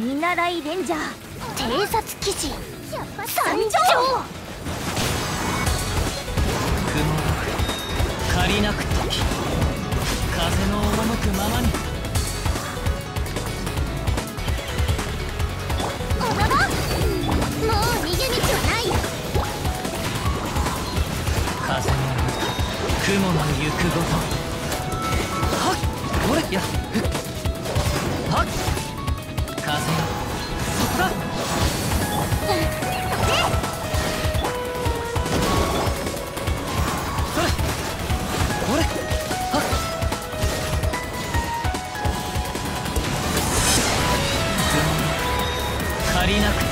見習いレンジャー偵察騎士参上。雲が借りなくとき風の赴くままに。おばば、もう逃げ道はない。風の雲の行くごと。はっ、俺やはっ、風よ、そこだ。これはっ、借りなくて